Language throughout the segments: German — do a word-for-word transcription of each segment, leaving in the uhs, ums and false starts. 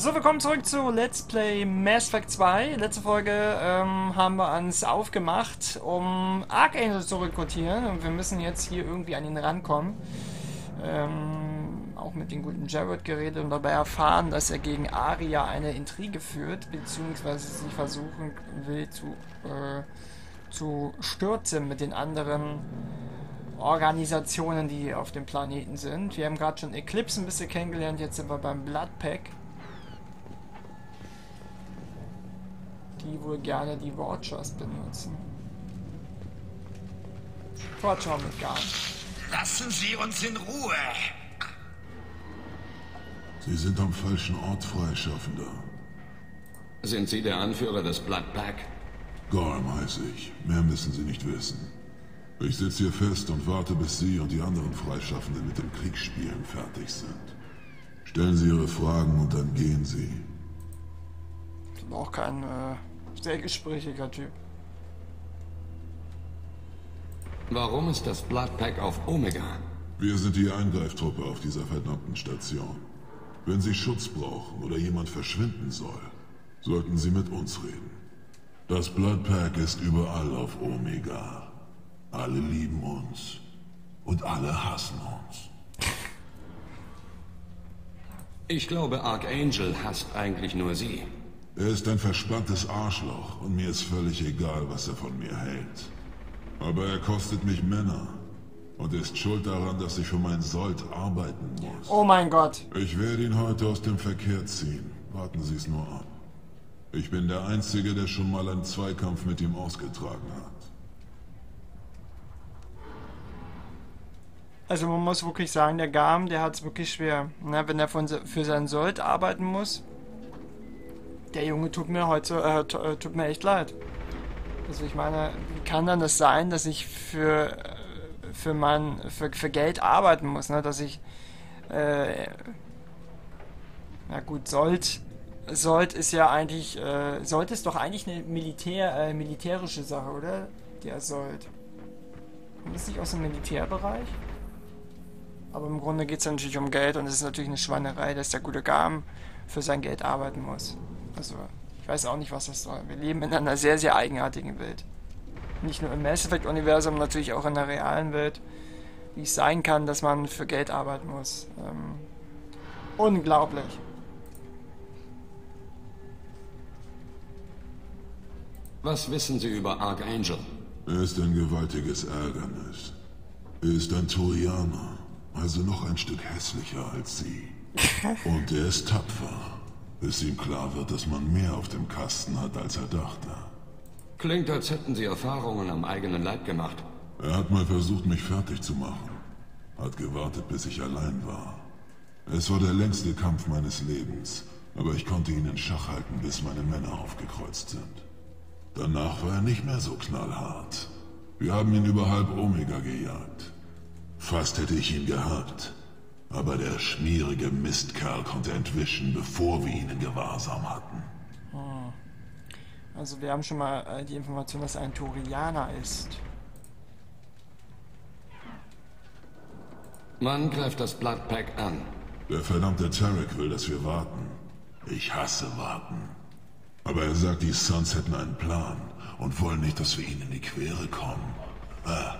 So, willkommen zurück zu Let's Play Mass Effect zwei. Letzte Folge ähm, haben wir uns aufgemacht, um Archangel zu rekrutieren. Und wir müssen jetzt hier irgendwie an ihn rankommen. Ähm, auch mit dem guten Jared geredet und dabei erfahren, dass er gegen Arya eine Intrige führt, beziehungsweise sie versuchen will zu, äh, zu stürzen mit den anderen Organisationen, die auf dem Planeten sind. Wir haben gerade schon Eclipse ein bisschen kennengelernt, jetzt sind wir beim Blood Pack, die wohl gerne die Watchers benutzen. Watcher mit Garm. Lassen Sie uns in Ruhe! Sie sind am falschen Ort, Freischaffender. Sind Sie der Anführer des Blood Pack? Garm heiße ich. Mehr müssen Sie nicht wissen. Ich sitze hier fest und warte, bis Sie und die anderen Freischaffenden mit dem Kriegsspielen fertig sind. Stellen Sie Ihre Fragen und dann gehen Sie. Auch kein äh, sehr gesprächiger Typ. Warum ist das Blood Pack auf Omega? Wir sind die Eingreiftruppe auf dieser verdammten Station. Wenn Sie Schutz brauchen oder jemand verschwinden soll, sollten Sie mit uns reden. Das Blood Pack ist überall auf Omega. Alle lieben uns und alle hassen uns. Ich glaube, Archangel hasst eigentlich nur Sie. Er ist ein verspanntes Arschloch und mir ist völlig egal, was er von mir hält. Aber er kostet mich Männer und ist schuld daran, dass ich für mein Sold arbeiten muss. Oh mein Gott. Ich werde ihn heute aus dem Verkehr ziehen. Warten Sie es nur ab. Ich bin der Einzige, der schon mal einen Zweikampf mit ihm ausgetragen hat. Also man muss wirklich sagen, der Garm, der hat es wirklich schwer. Na, wenn er von, für sein Sold arbeiten muss. Der Junge tut mir heute äh, tut mir echt leid. Also ich meine, wie kann dann das sein, dass ich für für mein für, für Geld arbeiten muss, ne? Dass ich äh, na gut, sollt sollt ist ja eigentlich äh, sollte ist doch eigentlich eine Militär äh, militärische Sache, oder? Der sollt. Und ist nicht aus dem Militärbereich? Aber im Grunde geht es ja natürlich um Geld und es ist natürlich eine Schweinerei, dass der gute Garm für sein Geld arbeiten muss. Also, ich weiß auch nicht, was das soll. Wir leben in einer sehr, sehr eigenartigen Welt. Nicht nur im Mass Effect-Universum, natürlich auch in der realen Welt. Wie es sein kann, dass man für Geld arbeiten muss. Ähm, unglaublich. Was wissen Sie über Archangel? Er ist ein gewaltiges Ärgernis. Er ist ein Turianer, also noch ein Stück hässlicher als Sie. Und er ist tapfer. Bis ihm klar wird, dass man mehr auf dem Kasten hat, als er dachte. Klingt, als hätten Sie Erfahrungen am eigenen Leib gemacht. Er hat mal versucht, mich fertig zu machen. Hat gewartet, bis ich allein war. Es war der längste Kampf meines Lebens, aber ich konnte ihn in Schach halten, bis meine Männer aufgekreuzt sind. Danach war er nicht mehr so knallhart. Wir haben ihn über halb Omega gejagt. Fast hätte ich ihn gehabt. Aber der schmierige Mistkerl konnte entwischen, bevor wir ihn in Gewahrsam hatten. Hm. Also wir haben schon mal äh, die Information, dass er ein Turianer ist. Man greift das Blood Pack an. Der verdammte Tarak will, dass wir warten. Ich hasse warten. Aber er sagt, die Suns hätten einen Plan und wollen nicht, dass wir ihnen in die Quere kommen. Ah.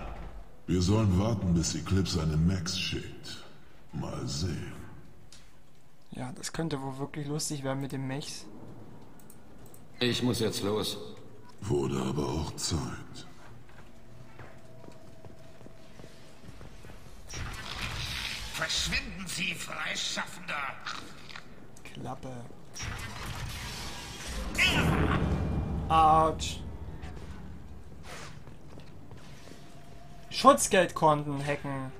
Wir sollen warten, bis Eclipse eine Max schickt. Mal sehen. Ja, das könnte wohl wirklich lustig werden mit dem Mechs. Ich muss jetzt los. Wurde aber auch Zeit. Verschwinden Sie, Freischaffender! Klappe. Autsch. Schutzgeldkonten hacken.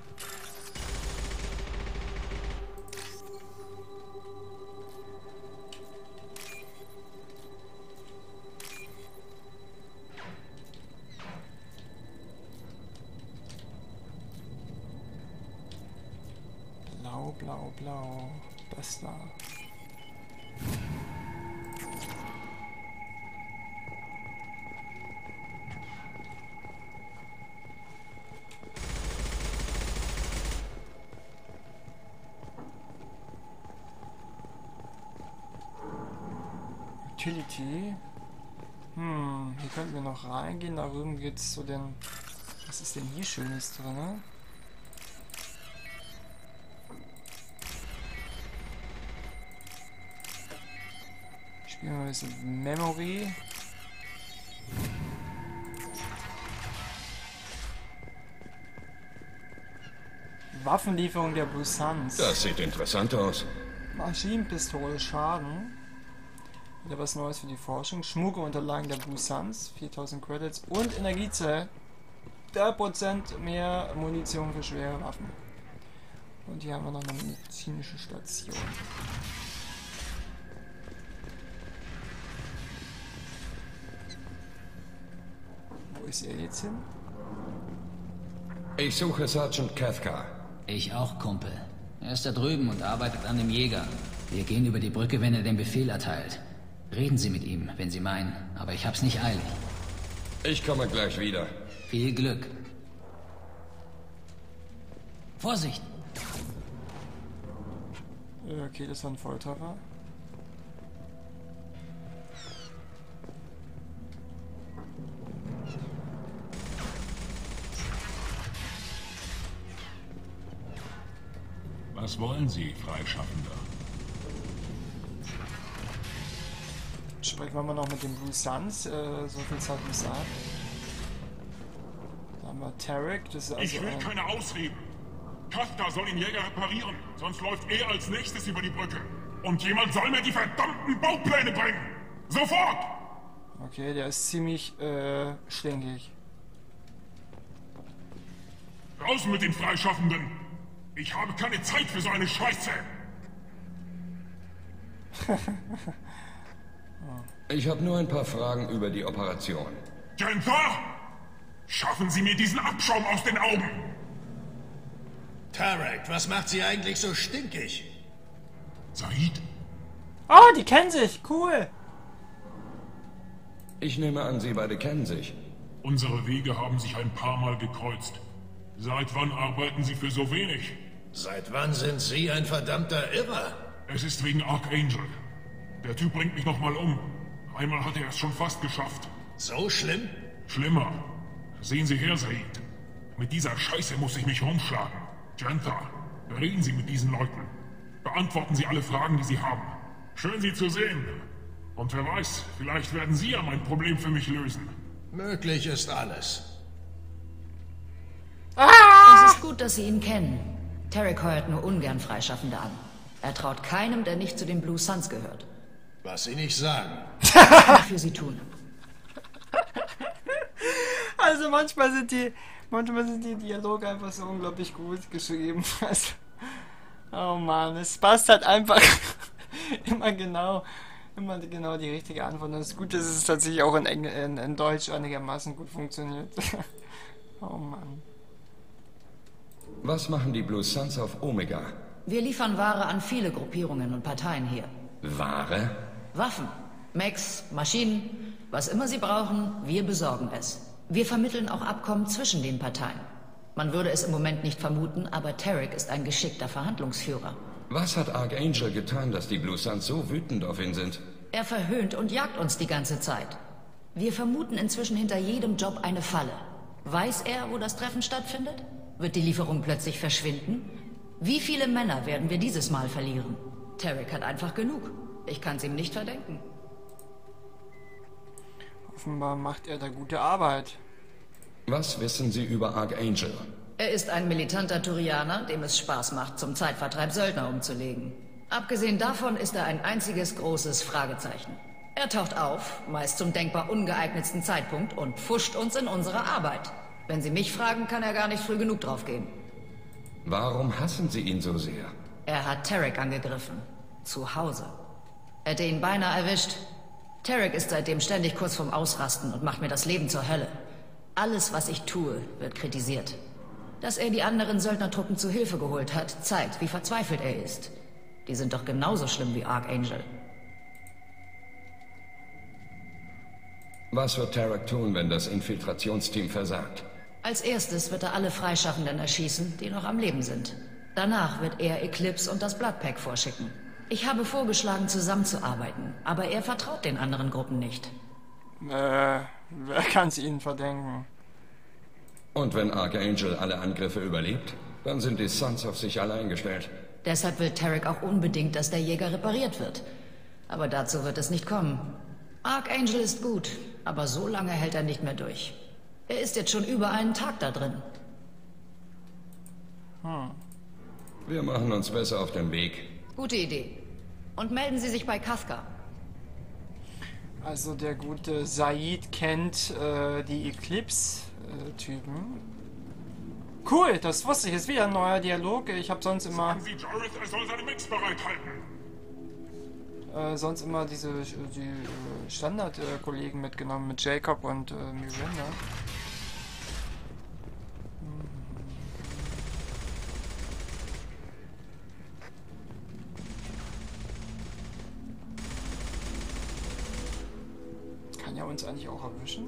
Blau, blau, das da. Utility. Hm, hier könnten wir noch reingehen. Da drüben geht's zu den... Was ist denn hier Schönes drin, ne? Spielen wir ein bisschen Memory. Waffenlieferung der Busans. Das sieht interessant aus. Maschinenpistole, Schaden. Wieder was Neues für die Forschung. Schmuggelunterlagen der Busans. viertausend Credits und Energiezell. drei Prozent mehr Munition für schwere Waffen. Und hier haben wir noch eine medizinische Station. Wo ist er jetzt hin? Ich suche Sergeant Kafka. Ich auch, Kumpel. Er ist da drüben und arbeitet an dem Jäger. Wir gehen über die Brücke, wenn er den Befehl erteilt. Reden Sie mit ihm, wenn Sie meinen, aber ich hab's nicht eilig. Ich komme gleich wieder. Viel Glück. Vorsicht! Okay, das war ein Volltreffer. Was wollen Sie, Freischaffender? Sprechen wir mal noch mit den Blue Suns, äh, so viel Zeit muss sein. Da haben wir Tarak, das ist also Ich will ein... keine Ausreden! Kafka soll den Jäger reparieren, sonst läuft er als nächstes über die Brücke. Und jemand soll mir die verdammten Baupläne bringen! Sofort! Okay, der ist ziemlich, äh, stinkig. Raus mit den Freischaffenden! Ich habe keine Zeit für so eine Scheiße! Ich habe nur ein paar Fragen über die Operation. Jantha! Schaffen Sie mir diesen Abschaum aus den Augen! Tarak, was macht Sie eigentlich so stinkig? Zaeed? Oh, die kennen sich! Cool! Ich nehme an, Sie beide kennen sich. Unsere Wege haben sich ein paar Mal gekreuzt. Seit wann arbeiten Sie für so wenig? Seit wann sind Sie ein verdammter Irrer? Es ist wegen Archangel. Der Typ bringt mich nochmal um. Einmal hat er es schon fast geschafft. So schlimm? Schlimmer. Sehen Sie her, Zaeed. Mit dieser Scheiße muss ich mich rumschlagen. Jantha, reden Sie mit diesen Leuten. Beantworten Sie alle Fragen, die Sie haben. Schön, Sie zu sehen. Und wer weiß, vielleicht werden Sie ja mein Problem für mich lösen. Möglich ist alles. Es ist gut, dass Sie ihn kennen. Tarak heuert nur ungern Freischaffende an. Er traut keinem, der nicht zu den Blue Suns gehört. Was Sie nicht sagen. Was kann ich für Sie tun? Also manchmal sind die, manchmal sind die Dialoge einfach so unglaublich gut geschrieben. Also, oh Mann, es passt halt einfach immer genau, immer genau die richtige Antwort. Und es ist gut, dass es tatsächlich auch in, Engl in, in Deutsch einigermaßen gut funktioniert. Oh Mann. Was machen die Blue Suns auf Omega? Wir liefern Ware an viele Gruppierungen und Parteien hier. Ware? Waffen, Mechs, Maschinen, was immer sie brauchen, wir besorgen es. Wir vermitteln auch Abkommen zwischen den Parteien. Man würde es im Moment nicht vermuten, aber Tarak ist ein geschickter Verhandlungsführer. Was hat Archangel getan, dass die Blue Suns so wütend auf ihn sind? Er verhöhnt und jagt uns die ganze Zeit. Wir vermuten inzwischen hinter jedem Job eine Falle. Weiß er, wo das Treffen stattfindet? Wird die Lieferung plötzlich verschwinden? Wie viele Männer werden wir dieses Mal verlieren? Tarak hat einfach genug. Ich kann's ihm nicht verdenken. Offenbar macht er da gute Arbeit. Was wissen Sie über Archangel? Er ist ein militanter Turianer, dem es Spaß macht, zum Zeitvertreib Söldner umzulegen. Abgesehen davon ist er ein einziges großes Fragezeichen. Er taucht auf, meist zum denkbar ungeeignetsten Zeitpunkt, und pfuscht uns in unsere Arbeit. Wenn Sie mich fragen, kann er gar nicht früh genug draufgehen. Warum hassen Sie ihn so sehr? Er hat Tarak angegriffen. Zu Hause. Hätte ihn beinahe erwischt. Tarak ist seitdem ständig kurz vorm Ausrasten und macht mir das Leben zur Hölle. Alles, was ich tue, wird kritisiert. Dass er die anderen Söldnertruppen zu Hilfe geholt hat, zeigt, wie verzweifelt er ist. Die sind doch genauso schlimm wie Archangel. Was wird Tarak tun, wenn das Infiltrationsteam versagt? Als erstes wird er alle Freischaffenden erschießen, die noch am Leben sind. Danach wird er Eclipse und das Blood Pack vorschicken. Ich habe vorgeschlagen, zusammenzuarbeiten, aber er vertraut den anderen Gruppen nicht. Äh, wer kann's ihnen verdenken? Und wenn Archangel alle Angriffe überlebt, dann sind die Suns auf sich allein gestellt. Deshalb will Tarak auch unbedingt, dass der Jäger repariert wird. Aber dazu wird es nicht kommen. Archangel ist gut, aber so lange hält er nicht mehr durch. Er ist jetzt schon über einen Tag da drin. Hm. Wir machen uns besser auf den Weg. Gute Idee. Und melden Sie sich bei Kaska. Also der gute Zaeed kennt äh, die Eclipse-Typen. Äh, cool, das wusste ich. Ist wieder ein neuer Dialog. Ich habe sonst immer... Sagen Sie Garrus, er soll seine Mix bereithalten. Äh, sonst immer diese die, Standard-Kollegen mitgenommen, mit Jacob und äh, Miranda. Kann ja uns eigentlich auch erwischen.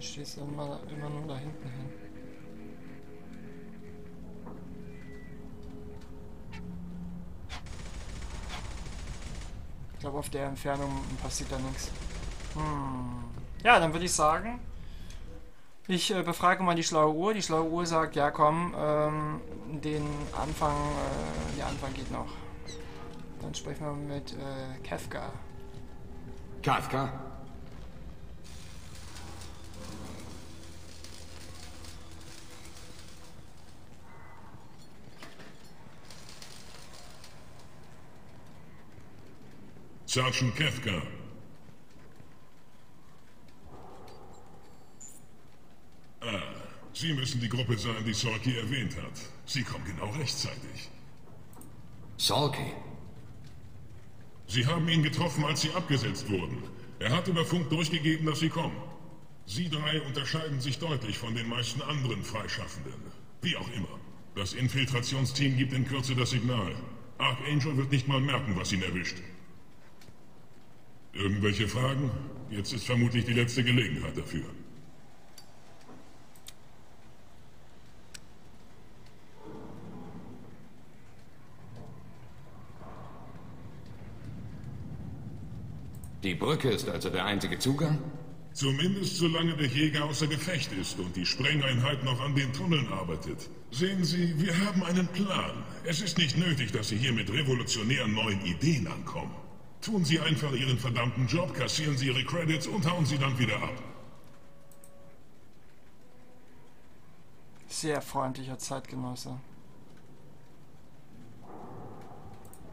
Ich schieße immer, immer nur da hinten hin. Ich glaube, auf der Entfernung passiert da nichts. Hm. Ja, dann würde ich sagen, ich äh, befrage mal die schlaue Uhr. Die schlaue Uhr sagt, ja komm, ähm, den Anfang, äh, der Anfang geht noch. Dann sprechen wir mit äh, Kafka. Kafka? Sergeant Kafka. Ah, Sie müssen die Gruppe sein, die Sorky erwähnt hat. Sie kommen genau rechtzeitig. Sorky? Sie haben ihn getroffen, als Sie abgesetzt wurden. Er hat über Funk durchgegeben, dass Sie kommen. Sie drei unterscheiden sich deutlich von den meisten anderen Freischaffenden. Wie auch immer. Das Infiltrationsteam gibt in Kürze das Signal. Archangel wird nicht mal merken, was ihn erwischt. Irgendwelche Fragen? Jetzt ist vermutlich die letzte Gelegenheit dafür. Die Brücke ist also der einzige Zugang? Zumindest solange der Jäger außer Gefecht ist und die Sprengeinheit noch an den Tunneln arbeitet. Sehen Sie, wir haben einen Plan. Es ist nicht nötig, dass Sie hier mit revolutionären neuen Ideen ankommen. Tun Sie einfach Ihren verdammten Job, kassieren Sie Ihre Credits und hauen Sie dann wieder ab. Sehr freundlicher Zeitgenosse.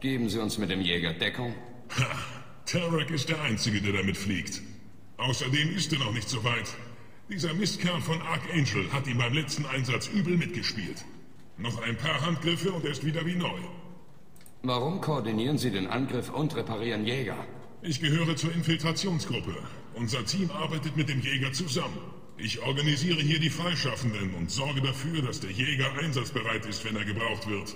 Geben Sie uns mit dem Jäger Deckung? Ha! Tarak ist der Einzige, der damit fliegt. Außerdem ist er noch nicht so weit. Dieser Mistkerl von Archangel hat ihm beim letzten Einsatz übel mitgespielt. Noch ein paar Handgriffe und er ist wieder wie neu. Warum koordinieren Sie den Angriff und reparieren Jäger? Ich gehöre zur Infiltrationsgruppe. Unser Team arbeitet mit dem Jäger zusammen. Ich organisiere hier die Freischaffenden und sorge dafür, dass der Jäger einsatzbereit ist, wenn er gebraucht wird.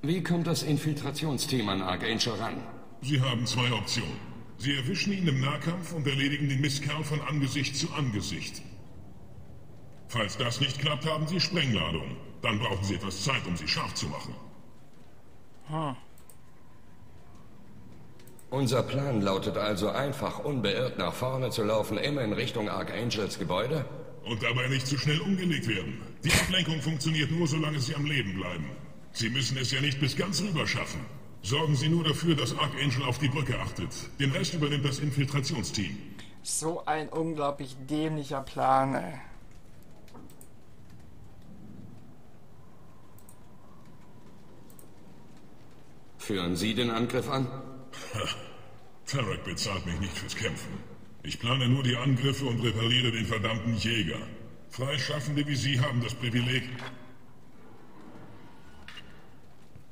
Wie kommt das Infiltrationsteam an Archangel ran? Sie haben zwei Optionen. Sie erwischen ihn im Nahkampf und erledigen den Mistkerl von Angesicht zu Angesicht. Falls das nicht klappt, haben Sie Sprengladung. Dann brauchen Sie etwas Zeit, um sie scharf zu machen. Hm. Unser Plan lautet also einfach, unbeirrt nach vorne zu laufen, immer in Richtung Archangels Gebäude? Und dabei nicht zu schnell umgelegt werden. Die Ablenkung funktioniert nur, solange Sie am Leben bleiben. Sie müssen es ja nicht bis ganz rüber schaffen. Sorgen Sie nur dafür, dass Archangel auf die Brücke achtet. Den Rest übernimmt das Infiltrationsteam. So ein unglaublich dämlicher Plan, ey. Führen Sie den Angriff an? Tarak bezahlt mich nicht fürs Kämpfen. Ich plane nur die Angriffe und repariere den verdammten Jäger. Freischaffende wie Sie haben das Privileg.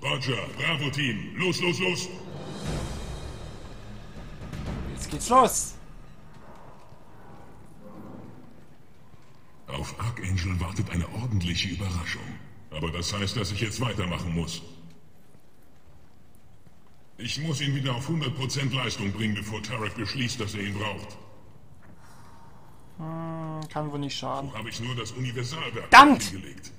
Roger, Bravo-Team, los, los, los! Jetzt geht's los! Auf Archangel wartet eine ordentliche Überraschung. Aber das heißt, dass ich jetzt weitermachen muss. Ich muss ihn wieder auf hundert Prozent Leistung bringen, bevor Tarak beschließt, dass er ihn braucht. Hm, kann wohl nicht schaden. So habe ich nur das Universalwerk gelegt.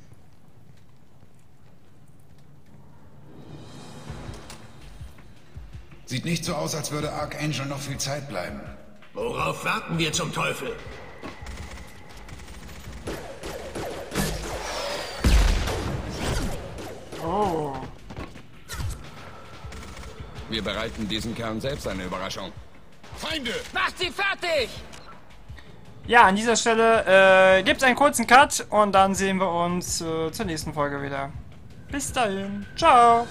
Sieht nicht so aus, als würde Archangel noch viel Zeit bleiben. Worauf warten wir zum Teufel? Oh. Wir bereiten diesen Kern selbst eine Überraschung. Feinde! Macht sie fertig! Ja, an dieser Stelle äh, gibt es einen kurzen Cut und dann sehen wir uns äh, zur nächsten Folge wieder. Bis dahin. Ciao!